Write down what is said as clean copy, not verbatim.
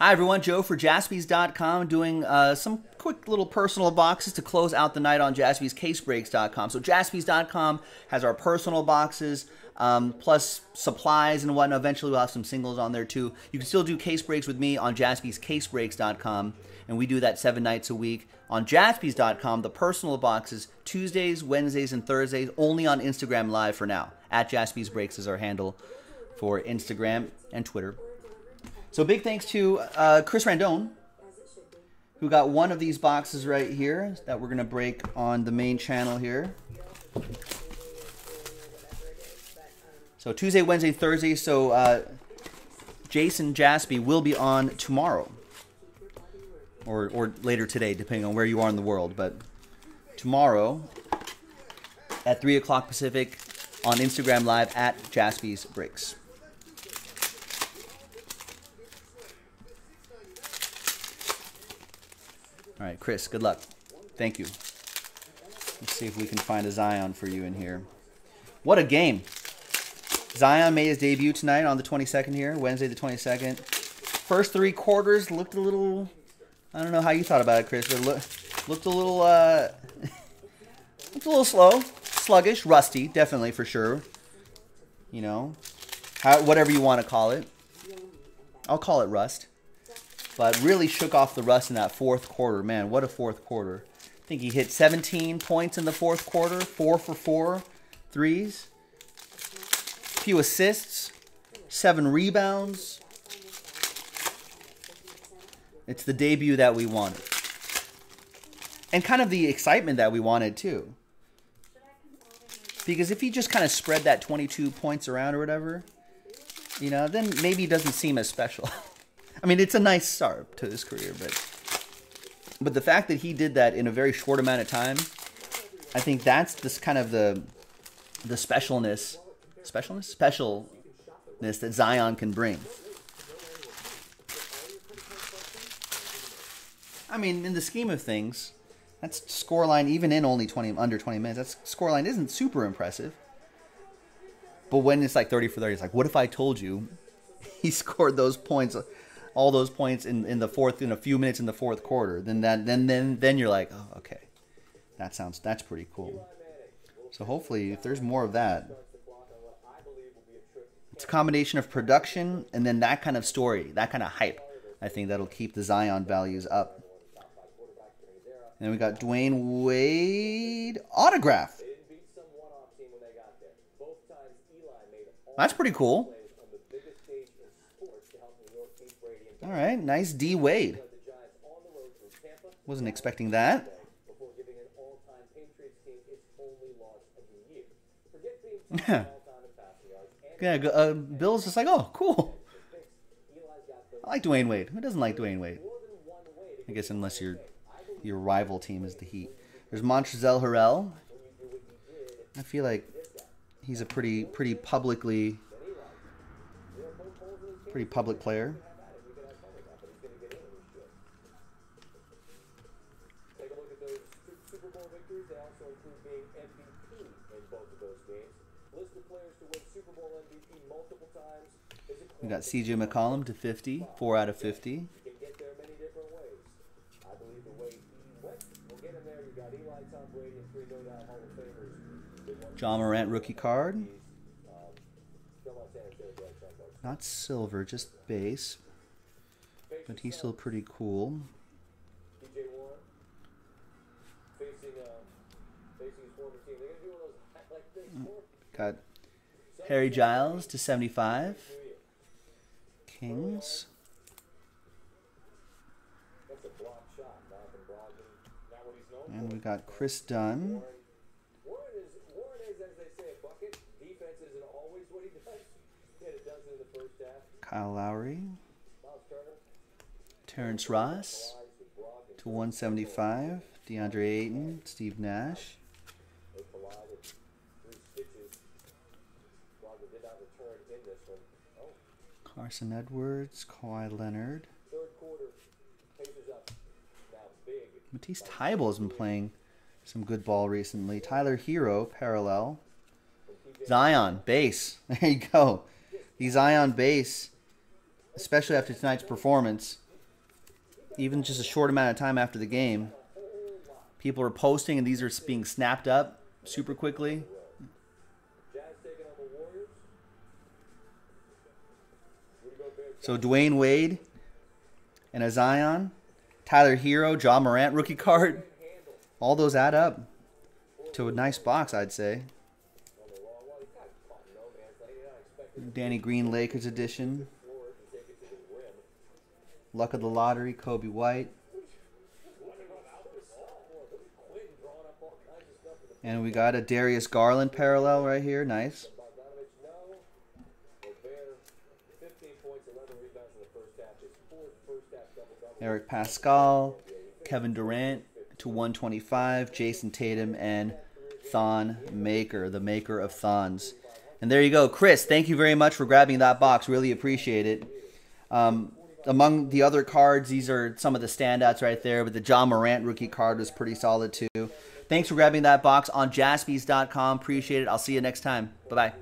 Hi everyone, Joe for JaspysCaseBreaks.com doing some quick little personal boxes to close out the night on JaspysCaseBreaks.com. So JaspysCaseBreaks.com has our personal boxes, plus supplies and whatnot. Eventually we'll have some singles on there too. You can still do case breaks with me on JaspysCaseBreaks.com, and we do that 7 nights a week. On JaspysCaseBreaks.com, the personal boxes, Tuesdays, Wednesdays, and Thursdays, only on Instagram Live for now. At JaspysBreaks is our handle for Instagram and Twitter. So big thanks to Chris Randone, who got one of these boxes right here that we're going to break on the main channel here. So Tuesday, Wednesday, Thursday. So Jason Jaspy will be on tomorrow or later today, depending on where you are in the world. But tomorrow at 3 o'clock Pacific on Instagram Live at JaspysBreaks. All right, Chris, good luck. Thank you. Let's see if we can find a Zion for you in here. What a game. Zion made his debut tonight on the 22nd here, Wednesday the 22nd. First 3 quarters looked a little, I don't know how you thought about it, Chris, but looked a little, looked a little slow, sluggish, rusty, definitely for sure. You know, whatever you want to call it. I'll call it rust. But really shook off the rust in that fourth quarter. Man, what a fourth quarter. I think he hit 17 points in the fourth quarter. 4 for 4 threes. A few assists. 7 rebounds. It's the debut that we wanted. And kind of the excitement that we wanted, too. Because if he just kind of spread that 22 points around or whatever, you know, then maybe it doesn't seem as special. I mean, it's a nice start to his career, but the fact that he did that in a very short amount of time, I think that's this kind of the specialness that Zion can bring. I mean, in the scheme of things, that's scoreline even in only under 20 minutes. That scoreline isn't super impressive, but when it's like 30 for 30, it's like, what if I told you he scored those points? All those points in a few minutes in the fourth quarter, then you're like, oh, okay, that's pretty cool. So hopefully, if there's more of that, it's a combination of production and then that kind of story, that kind of hype. I think that'll keep the Zion values up. And then we got Dwyane Wade autograph. That's pretty cool. All right, nice D. Wade. Wasn't expecting that. Bill's just like, oh, cool. I like Dwyane Wade. Who doesn't like Dwyane Wade? I guess unless your rival team is the Heat. There's Montrezl Harrell. I feel like he's a pretty public player. We got C.J. McCollum to 50, 4 out of 50. John Morant rookie card. Not silver, just base. But he's still pretty cool. DJ Warren facing his former team. They're going to do one of those like this. Got Harry Giles to 75. Kings. And we got Chris Dunn. Kyle Lowry. Terrence Ross to 175. DeAndre Ayton, Steve Nash. Carson Edwards, Kawhi Leonard. Matisse Teibel has been playing some good ball recently. Tyler Hero, parallel. Zion, base. There you go. The Zion base, especially after tonight's performance, even just a short amount of time after the game, people are posting, and these are being snapped up super quickly. So Dwyane Wade and a Zion, Tyler Hero, Ja Morant rookie card. All those add up to a nice box, I'd say. Danny Green, Lakers edition. Luck of the lottery, Kobe White. And we got a Darius Garland parallel right here. Nice. Eric Pascal, Kevin Durant /125, Jason Tatum, and Thon Maker, the maker of Thons. And there you go. Chris, thank you very much for grabbing that box. Really appreciate it. Among the other cards, these are some of the standouts right there, but the Ja Morant rookie card was pretty solid too. Thanks for grabbing that box on JaspysCaseBreaks.com. Appreciate it. I'll see you next time. Bye-bye.